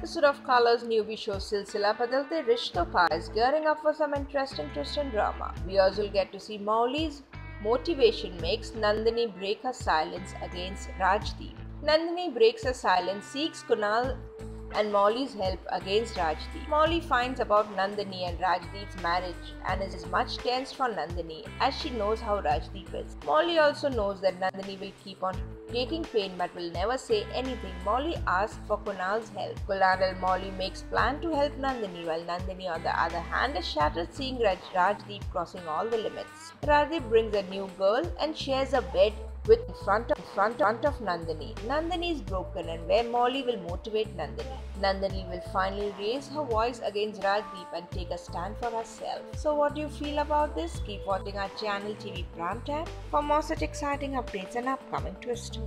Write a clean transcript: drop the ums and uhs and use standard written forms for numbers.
episode of Colors' newbie show Silsila Badalte Rishton Ka is gearing up for some interesting twist and drama. Viewers will get to see Mauli's motivation makes Nandini break her silence against Rajdeep. Nandini breaks her silence, seeks Kunal and Mauli's help against Rajdeep. Mauli finds about Nandini and Rajdeep's marriage and is much tensed for Nandini as she knows how Rajdeep is. Mauli also knows that Nandini will keep on taking pain but will never say anything. Mauli asks for Kunal's help. Kunal and Mauli makes plan to help Nandini, while Nandini on the other hand is shattered seeing Rajdeep crossing all the limits. Rajdeep brings a new girl and shares a bed with in front of Nandini. Nandini is broken and where Mauli will motivate Nandini. Nandini will finally raise her voice against Rajdeep and take a stand for herself. So what do you feel about this? Keep watching our channel TV Prime Time for more such exciting updates and upcoming twists.